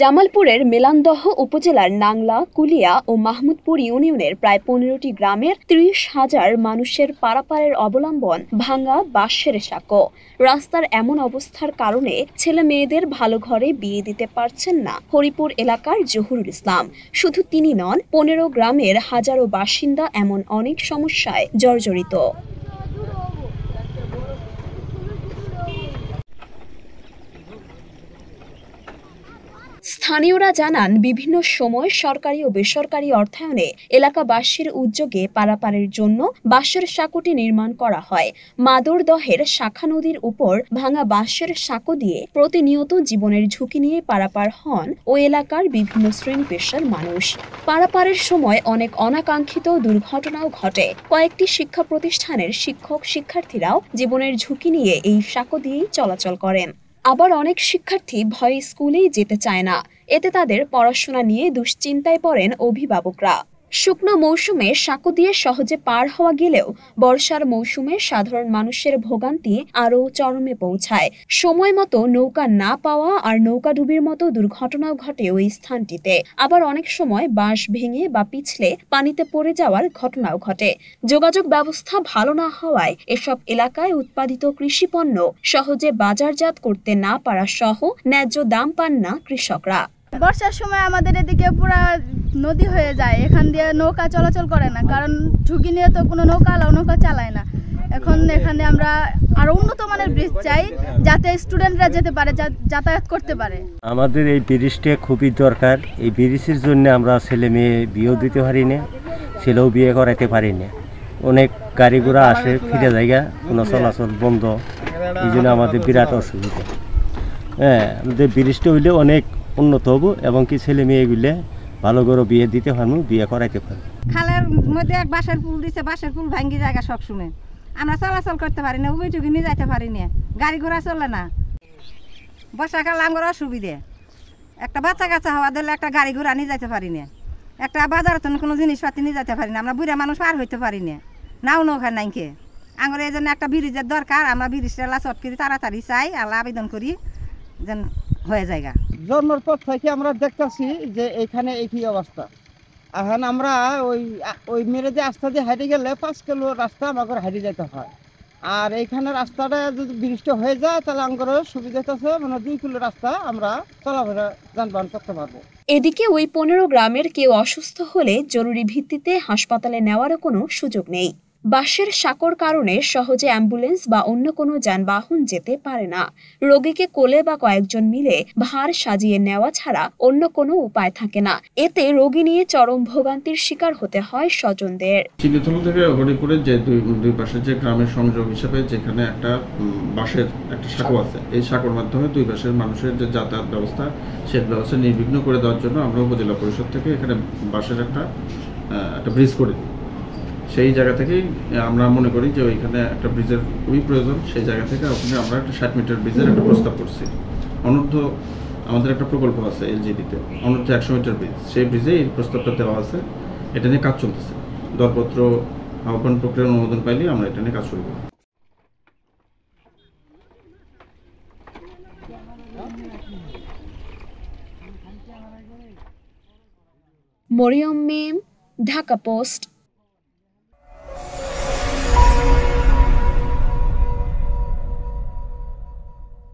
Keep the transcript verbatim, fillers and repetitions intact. জামালপুরের মেলান্দহ উপজেলার নাংলা, কুলিয়া ও মাহমুদপুর ইউনিয়নের প্রায় পনেরোটি গ্রামের ত্রিশ হাজার মানুষের পারাপারের অবলম্বন ভাঙা বাঁশের সাঁকো। রাস্তার এমন অবস্থার কারণে ছেলে মেয়েদের ভালো ঘরে বিয়ে দিতে পারছেন না হরিপুর এলাকার জহুরুল ইসলাম। শুধু তিনি নন, পনেরো গ্রামের হাজারো বাসিন্দা এমন অনেক সমস্যায় জর্জরিত। স্থানীয়রা জানান, বিভিন্ন সময় সরকারি ও বেসরকারি অর্থায়নে এলাকাবাসীর উদ্যোগে পারাপারের জন্য বাঁশের সাঁকোটি নির্মাণ করা হয়। মাদারদহের শাখা নদীর উপর ভাঙা বাঁশের সাঁকো দিয়ে প্রতিনিয়ত জীবনের ঝুঁকি নিয়ে পারাপার হন ও এলাকার বিভিন্ন শ্রেণী পেশার মানুষ। পারাপারের সময় অনেক অনাকাঙ্ক্ষিত দুর্ঘটনাও ঘটে। কয়েকটি শিক্ষা প্রতিষ্ঠানের শিক্ষক শিক্ষার্থীরাও জীবনের ঝুঁকি নিয়ে এই সাঁকো দিয়েই চলাচল করেন। আবার অনেক শিক্ষার্থী ভয়ে স্কুলেই যেতে চায় না, এতে তাদের পড়াশোনা নিয়ে দুশ্চিন্তায় পড়েন অভিভাবকরা। শুকনো মৌসুমে সাঁকো দিয়ে সহজে পার হওয়া গেলেও বর্ষার মৌসুমে সাধারণ মানুষের ভোগান্তি আরও চরমে পৌঁছায়। সময় মতো নৌকা না পাওয়া আর নৌকা ডুবির মতো দুর্ঘটনাও ঘটে ওই স্থানটিতে। আবার অনেক সময় বাঁশ ভেঙে বা পিছলে পানিতে পড়ে যাওয়ার ঘটনাও ঘটে। যোগাযোগ ব্যবস্থা ভালো না হওয়ায় এসব এলাকায় উৎপাদিত কৃষিপণ্য সহজে বাজারজাত করতে না পারা সহ ন্যায্য দাম পান না কৃষকরা। বর্ষার সময় আমাদের এদিকে পুরা নদী হয়ে যায়, এখান দিয়ে নৌকা চলাচল করে না, কারণ ঝুঁকি নিয়ে তো কোনো নৌকা আলাও নৌকা চালায় না। এখন এখানে আমরা আরো উন্নত মানের ব্রিজ চাই, যাতে স্টুডেন্টরা যেতে পারে, যাতায়াত করতে পারে। আমাদের এই ব্রিজটা খুবই দরকার। এই ব্রিজের জন্য আমরা ছেলে মেয়ে বিয়েও দিতে পারি না, ছেলেও বিয়ে করাতে পারি না। অনেক গাড়ি ঘোড়া আসে ফিরে জায়গা, কোনো চলাচল বন্ধ, এই জন্য আমাদের বিরাট অসুবিধা। হ্যাঁ, আমাদের ব্রিজটা হইলে অনেক উন্নত হব এবং কি ছেলে মেয়েগুলো ভালো করে বিয়ে দিতে পারবো, বিয়ে করাইতে পারবো। খালের মধ্যে এক বাঁশের পুল দিছে, বাঁশের পুল ভাঙ্গি জায়গা সবসময় আমরা চলাচল করতে পারি না, ওইটুকু নিয়ে যাইতে পারি না, গাড়ি ঘোড়া চলে না। বর্ষাকাল আমার অসুবিধে, একটা বাচ্চা কাচ্চা হওয়া ধরলে একটা গাড়ি ঘোড়া নিয়ে যাইতে পারি না, একটা বাজার তো কোনো জিনিসপাতি নিয়ে যাইতে পারি না, আমরা বুড়া মানুষ পার হইতে পারি না, নাও নৌকা নাইকে আঙুর। এই জন্য একটা ব্রিজের দরকার, আমরা ব্রিজটা চটকি তাড়াতাড়ি চাই, আল্লাহ আবেদন করি যেন হয়ে জায়গা। জন্মের পর থেকে আমরা দেখতেছি যে এখানে একই অবস্থা। এখন আমরা ওই ওই মেরে যে রাস্তা দিয়ে হাঁটে গেলে পাঁচ কিলো রাস্তা আমাদের হাঁটে যেতে হয়, আর এইখানে রাস্তাটা যদি বৃষ্টি হয়ে যায় তাহলে আমাদের সুবিধা আছে, মানে দুই কিলো রাস্তা আমরা চলাফেরা যানবাহন করতে পারবো। এদিকে ওই পনেরো গ্রামের কেউ অসুস্থ হলে জরুরি ভিত্তিতে হাসপাতালে নেওয়ারও কোনো সুযোগ নেই। বাঁশের সাঁকোর কারণে সহজে অ্যাম্বুলেন্স বা অন্য কোনো যানবাহন যেতে পারে না। রোগীকে কোলে বা কয়েকজন মিলে ভার সাজিয়ে নেওয়া ছাড়া অন্য কোনো উপায় থাকে না। এতে রোগী নিয়ে চরম ভোগান্তির শিকার হতে হয় স্বজনদের। চিলিথল থেকে হরিপুরের যে দুই পাশে যে গ্রামের সংযোগ হিসেবে যেখানে একটা বাঁশের একটা সাঁকো আছে, এই সাঁকোর মাধ্যমে দুই পাশের মানুষের যে যাতায়াত ব্যবস্থা, সে ব্যবস্থা নির্বিঘ্ন করে দেওয়ার জন্য আমরা উপজেলা পরিষদ থেকে এখানে বাঁশের একটা একটা ব্রিজ করে দিই। সেই জায়গা থেকেই আমরা মনে করি যে ওইখানে একটা ব্রিজের খুবই প্রয়োজন। সেই জায়গা থেকে ওখানে আমরা একটা ষাট মিটার ব্রিজের একটা প্রস্তাব করছি। অনূর্ধ্ব আমাদের একটা প্রকল্প আছে এলজিডিতে, অনূর্ধ্ব একশো মিটার ব্রিজ, সেই ব্রিজে এই প্রস্তাবটা দেওয়া আছে, এটা নিয়ে কাজ চলতেছে। দরপত্র আহ্বান প্রক্রিয়ার অনুমোদন পাইলে আমরা এটা নিয়ে কাজ শুরু করব। Mariam ma'am, Dhaka post.